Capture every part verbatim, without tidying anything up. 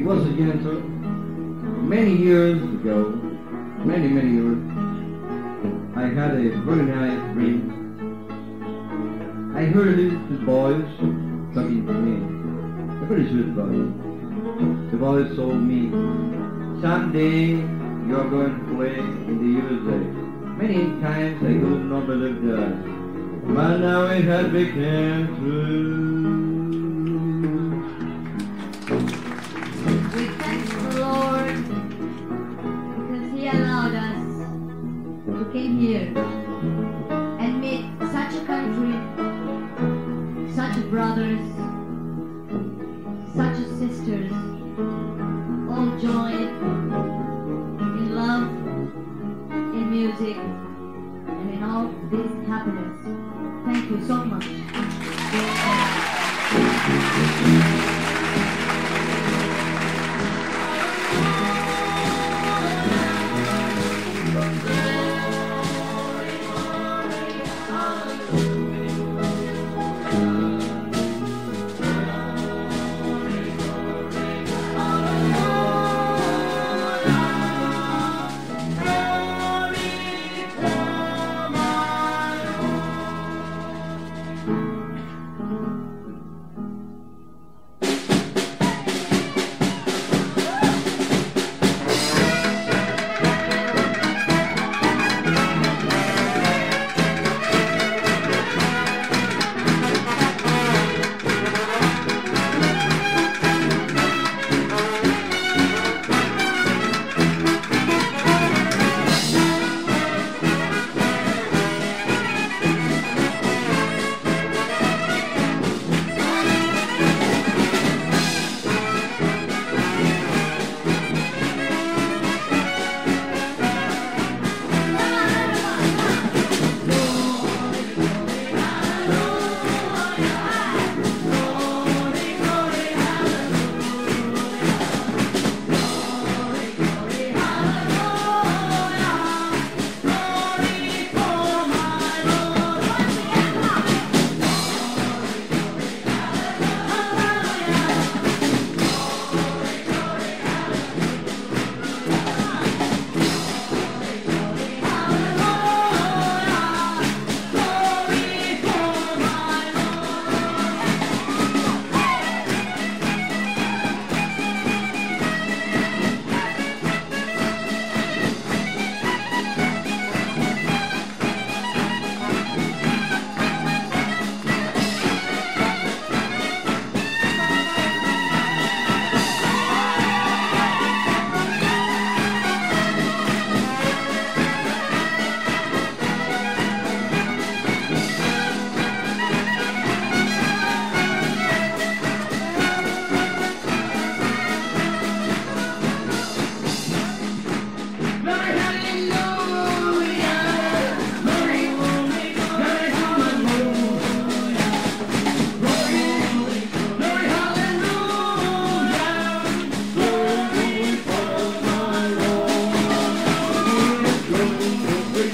me once again, sir. Many years ago, many, many years, I had a very nice dream. I heard these two boys talking to me. A very sweet boy. The boys told me, someday you're going to play in the U S A. Many times I could not believe that. But now it has become true. Came here and made such a country, such brothers, such sisters, all joined in love, in music, and in all this happiness. Thank you so much.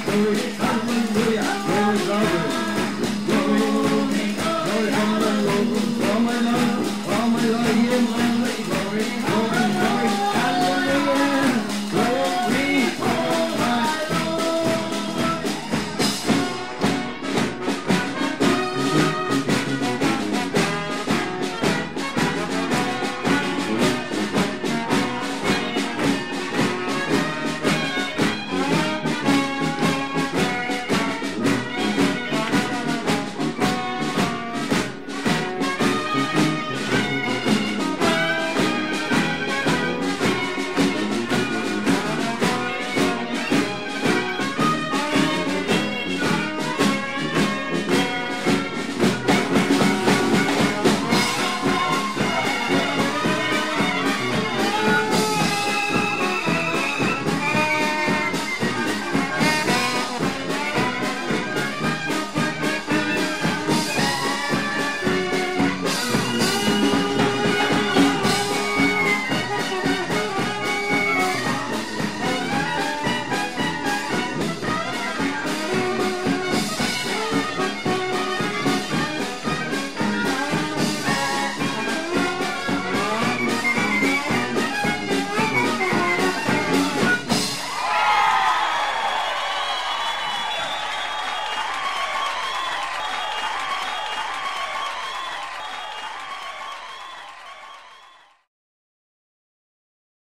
Thank you.